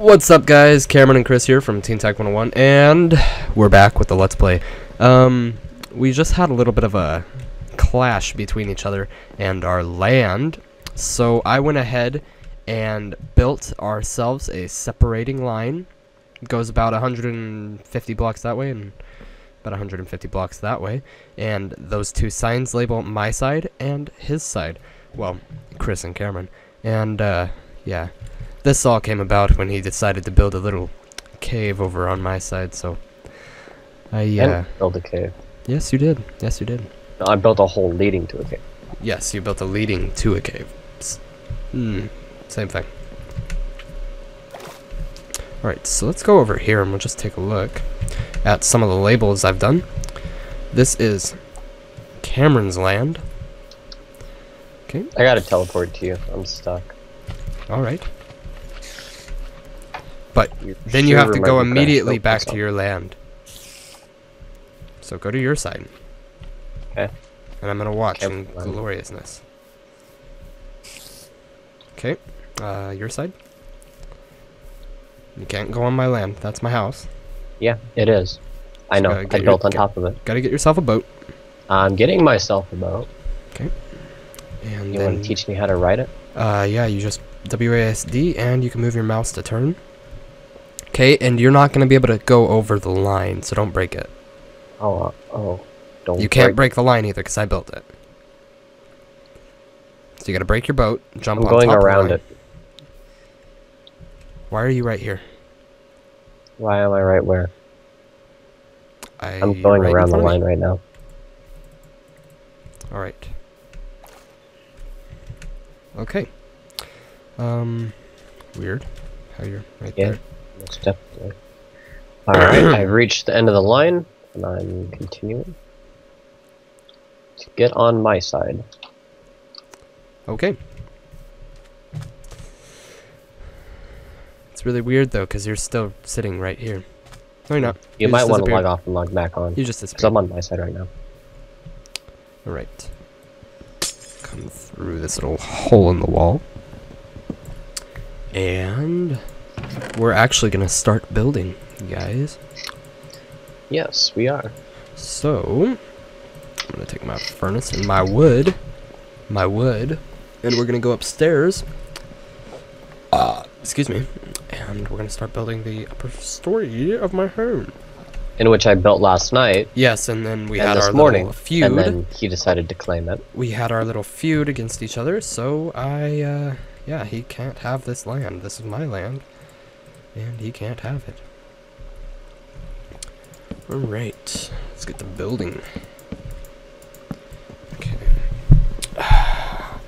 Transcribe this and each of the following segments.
What's up, guys? Cameron and Chris here from Teen Tech 101, and we're back with the Let's Play. We just had a little bit of a clash between each other and our land, so I went ahead and built ourselves a separating line. It goes about 150 blocks that way and about 150 blocks that way, and those two signs label my side and his side. Well, Chris and Cameron. And, yeah. This all came about when he decided to build a little cave over on my side, so I built a cave. Yes, you did. Yes, you did. No, I built a hole leading to a cave. Yes, you built a leading to a cave. Same thing. Alright, so let's go over here and we'll just take a look at some of the labels I've done. This is Cameron's land. Okay. I gotta teleport to you. I'm stuck. Alright. But then you have to go immediately back to your land. So go to your side. Okay. And I'm going to watch in gloriousness. Okay. Your side. You can't go on my land. That's my house. Yeah, it is. I know. I built on top of it. Got to get yourself a boat. I'm getting myself a boat. Okay. And you want to teach me how to ride it? Yeah, you just WASD and you can move your mouse to turn. Okay, and you're not going to be able to go over the line, so don't break it. Don't. You can't break the line either, because I built it. So you got to break your boat, jump on top of the line. I'm going around it. Why are you right here? Why am I right where? I'm going around the line right now. All right. Okay. Weird. How you're right there. Definitely. Alright, I've reached the end of the line, and I'm continuing to get on my side. Okay. It's really weird, though, because you're still sitting right here. No, you're not. You might want to log off and log back on. You just disappeared. Because I'm on my side right now. Alright. Come through this little hole in the wall. And we're actually going to start building, guys. Yes, we are. So, I'm going to take my furnace and my wood, and we're going to go upstairs. Excuse me. And we're going to start building the upper story of my home. In which I built last night. Yes, and then we had our little feud. And then he decided to claim it. We had our little feud against each other, so yeah, he can't have this land. This is my land. And he can't have it. Alright, let's get the building. Okay. Got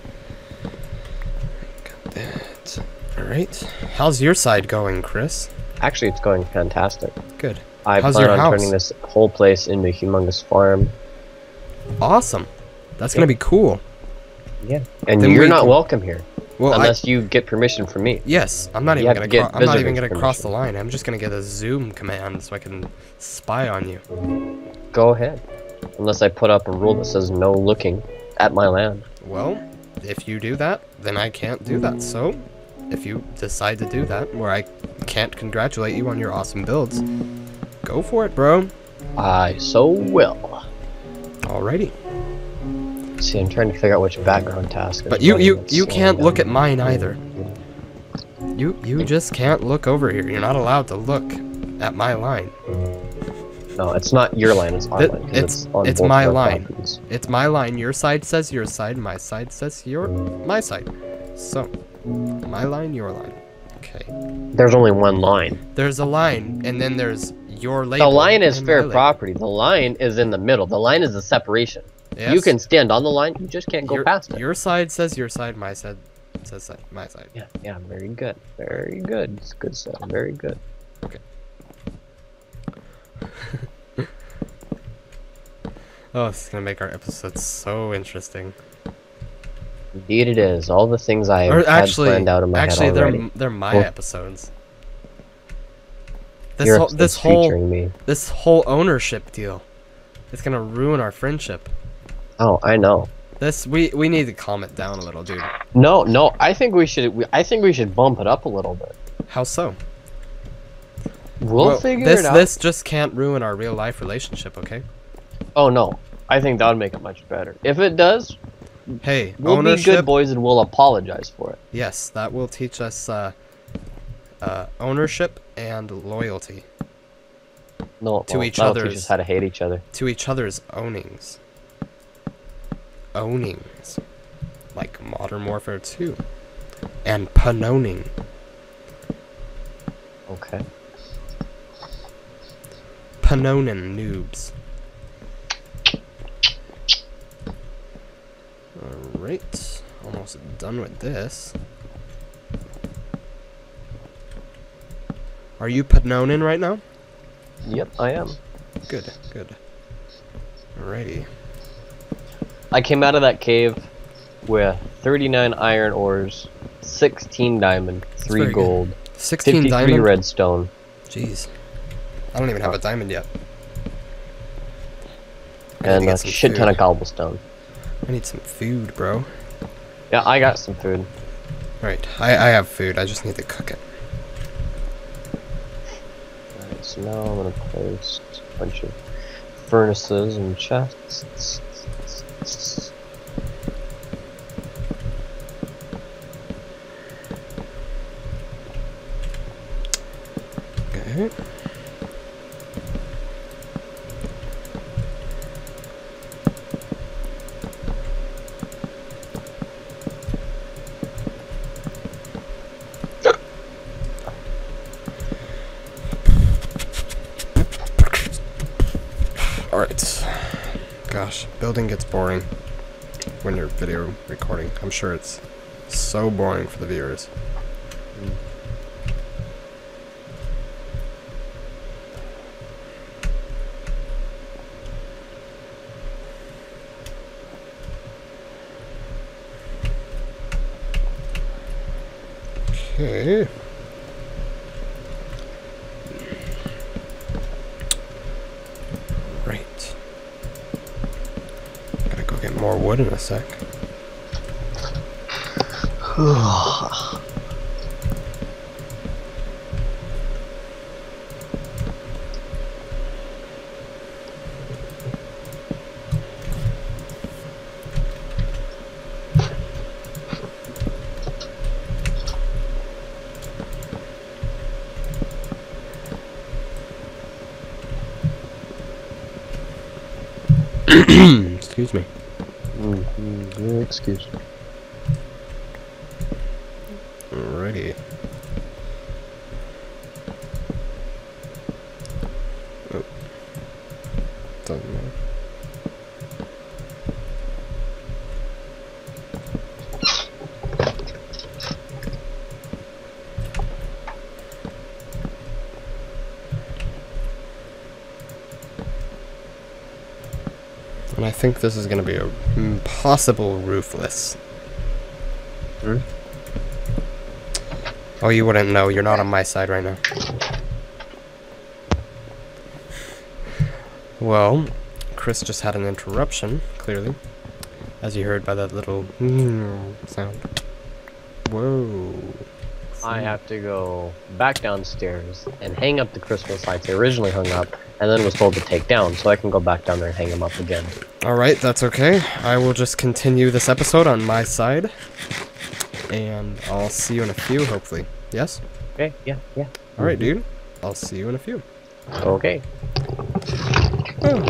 that. Alright. How's your side going, Chris? Actually, it's going fantastic. Good. I plan on turning this whole place into a humongous farm. Awesome. That's going to be cool. Yeah. And you're not welcome here. Well, unless you get permission from me. Yes, I'm not even gonna cross the line. I'm just gonna get a zoom command so I can spy on you. Go ahead. Unless I put up a rule that says no looking at my land. Well, if you do that, then I can't do that. So, if you decide to do that, where I can't congratulate you on your awesome builds, go for it, bro. I so will. Alrighty. See, I'm trying to figure out which background task. But you can't look at mine either. You just can't look over here. You're not allowed to look at my line. No, it's not your line. It's our line. It's my line. Copies. It's my line. Your side says your side. My side says my side. So, my line, your line. Okay. There's only one line. There's a line, and then there's your label. The line is fair property. The line is in the middle. The line is the separation. Yes. You can stand on the line, you just can't go past it. Your side says your side, my side says my side. Yeah, yeah, very good. Very good. It's good stuff. Very good. Okay. Oh, this is going to make our episode so interesting. Indeed it is. All the things I had planned out in my head already. Actually, they're my episodes. This whole ownership deal. It's going to ruin our friendship. Oh, I know. We need to calm it down a little, dude. No, I think we should bump it up a little bit. How so? We'll figure it out. This just can't ruin our real life relationship, okay? Oh no, I think that would make it much better. If it does, hey, we'll be good boys and we'll apologize for it. Yes, that will teach us ownership and loyalty. No, to each other. Teach us how to hate each other. To each other's ownings. Ownings, like Modern Warfare 2, and Panoning. Okay. Panonin noobs. Alright, almost done with this. Are you Panonin right now? Yep, I am. Good, good. Alrighty. I came out of that cave with 39 iron ores, 16 diamond, 3 gold, 16 diamond, redstone. Jeez. I don't even have a diamond yet. And a shit ton of cobblestone. I need some food, bro. Yeah, I got some food. Alright, I have food. I just need to cook it. Alright, so now I'm going to place a bunch of furnaces and chests. Okay. All right. Gosh, building gets boring when you're video recording. I'm sure it's so boring for the viewers. Okay. Right. Gotta go get more wood in a sec. Excuse me. Excuse me. Alrighty. Oh. Doesn't matter. I think this is going to be a possible roofless. Hmm? Oh, you wouldn't know. You're not on my side right now. Well, Chris just had an interruption, clearly, as you heard by that little sound. Whoa. I have to go back downstairs and hang up the Christmas lights I originally hung up and then was told to take down, so I can go back down there and hang them up again. Alright, that's okay. I will just continue this episode on my side, and I'll see you in a few, hopefully. Yes? Okay, yeah, yeah. Alright, dude. I'll see you in a few. Okay. Oh.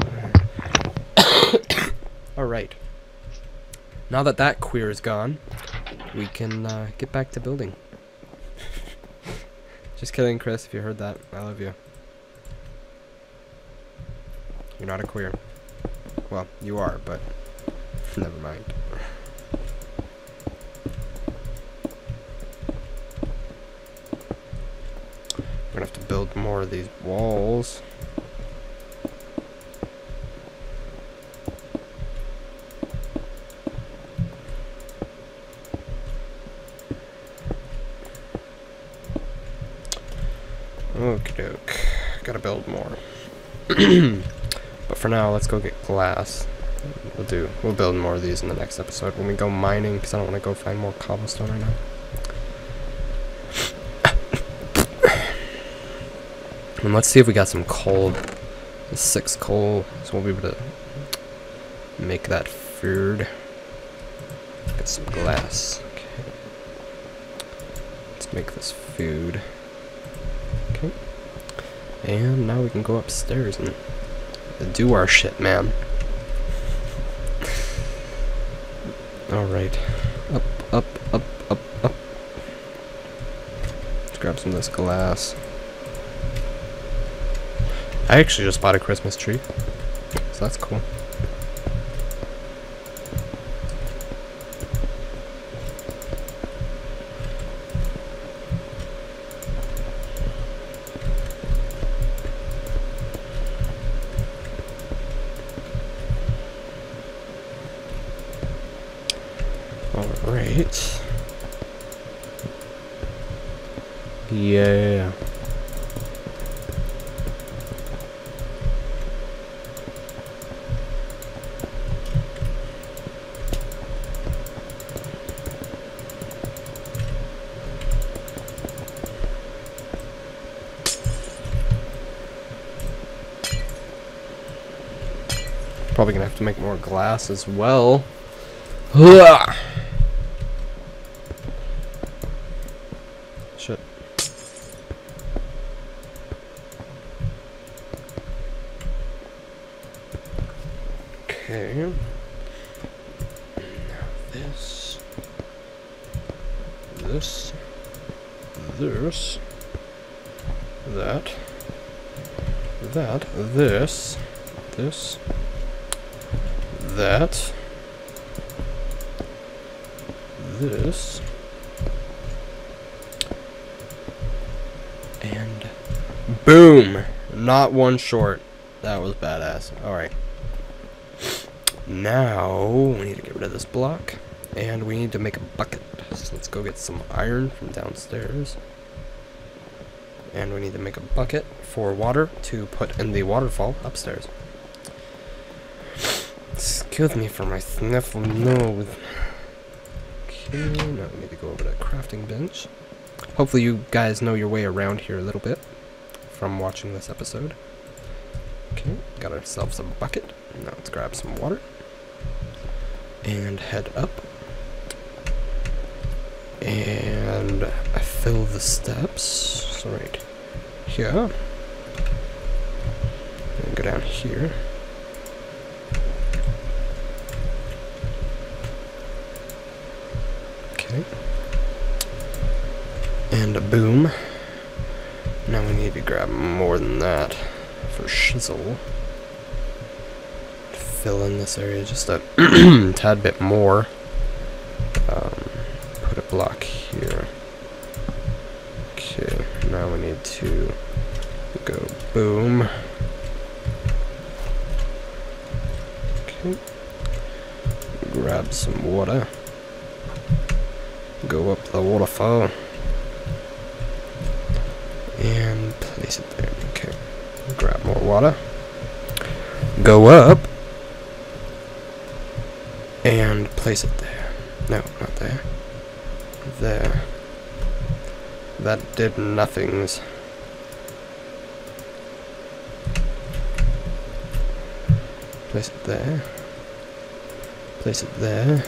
Alright. Now that that queer is gone, we can get back to building. Just kidding, Chris, if you heard that. I love you. You're not a queer. Well, you are, but never mind. We're gonna have to build more of these walls. Okie doke. Gotta build more. But for now, let's go get glass. We'll build more of these in the next episode when we go mining, because I don't want to go find more cobblestone right now. And let's see if we got some coal. 6 coal, so we'll be able to make that food. Get some glass. Okay. Let's make this food. Okay. And now we can go upstairs and do our shit, man. Alright. Up, up, up, up, up. Let's grab some of this glass. I actually just bought a Christmas tree, so that's cool. Alright. Yeah. Probably gonna have to make more glass as well. Ugh. Shit. Okay. Now this. This. This. That. That. This. This. That, this, and boom! Not one short. That was badass. Alright. Now, we need to get rid of this block, and we need to make a bucket. So let's go get some iron from downstairs. And we need to make a bucket for water to put in the waterfall upstairs. Excuse me for my sniffle nose. Okay, now we need to go over to the crafting bench. Hopefully you guys know your way around here a little bit from watching this episode. Okay, got ourselves a bucket. Now let's grab some water. And head up. And I fill the steps. So right here. And go down here. And boom. Now we need to grab more than that for chisel. Fill in this area just a tad bit more. Put a block here. Okay, now we need to go boom. Okay. Grab some water. Go up the waterfall and place it there. Okay, grab more water, go up and place it there. No, not there. There. That did nothings. Place it there. Place it there.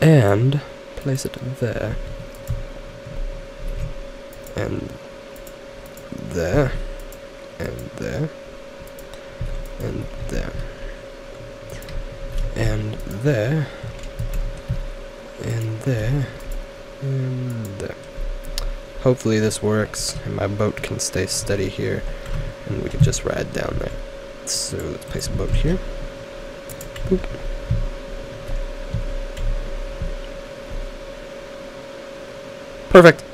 And place it there. And there. And there. And there. And there. And there. And there. Hopefully this works and my boat can stay steady here and we can just ride down there. So let's place a boat here. Boop. Perfect.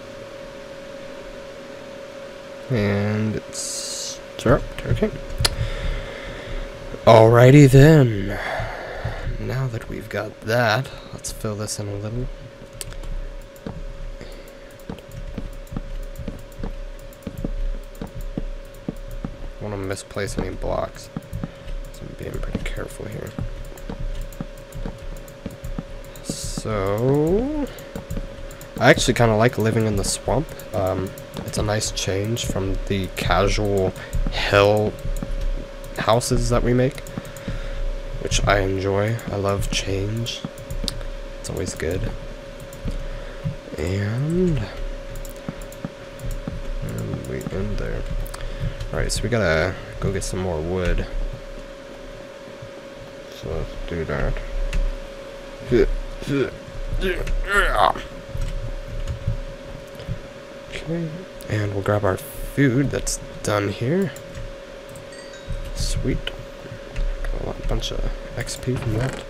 And it's dropped. Okay. Alrighty then. Now that we've got that, let's fill this in a little. Misplace any blocks, so I'm being pretty careful here. So I actually kind of like living in the swamp. It's a nice change from the casual hill houses that we make, which I enjoy. I love change. It's always good. And we end there. Alright, so we gotta go get some more wood. So let's do that. Okay, and we'll grab our food that's done here. Sweet. Got a bunch of XP from that.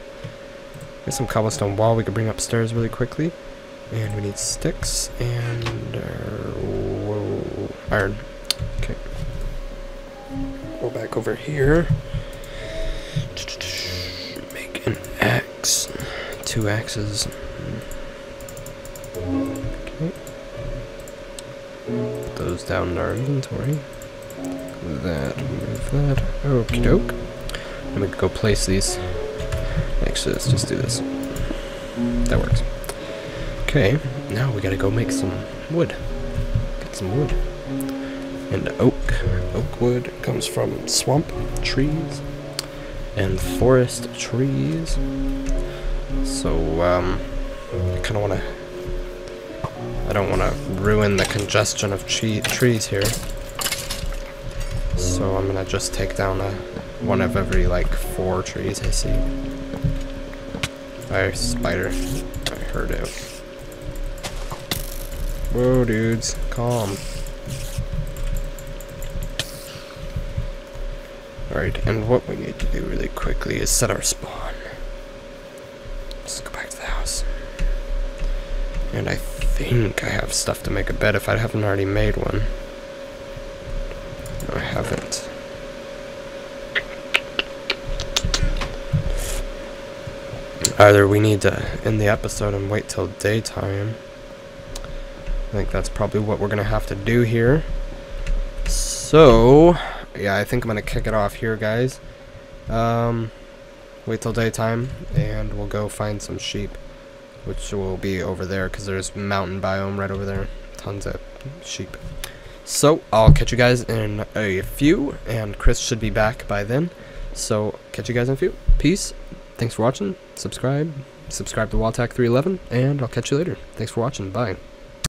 Get some cobblestone wall we can bring upstairs really quickly. And we need sticks and iron. Okay. Go back over here. Make an axe. 2 axes. Okay. Put those down in our inventory. That, move that. Okie doke. And we can go place these. Actually, let's just do this. That works. Okay, now we gotta go make some wood. Get some wood. And oak. Oak wood comes from swamp trees and forest trees. So, I kinda wanna... I don't wanna ruin the congestion of trees here. So I'm gonna just take down one of every, like, 4 trees I see. Alright, spider. I heard it. Whoa, dudes, calm. Alright, and what we need to do really quickly is set our spawn. Let's go back to the house. And I think I have stuff to make a bed if I haven't already made one. No, I haven't. Either we need to end the episode and wait till daytime. I think that's probably what we're gonna have to do here. So yeah, I think I'm gonna kick it off here, guys. Wait till daytime and we'll go find some sheep, which will be over there because there's mountain biome right over there, tons of sheep. So I'll catch you guys in a few, and Chris should be back by then, so catch you guys in a few. Peace. Thanks for watching. Subscribe to WAL-TAC311, and I'll catch you later. Thanks for watching. Bye.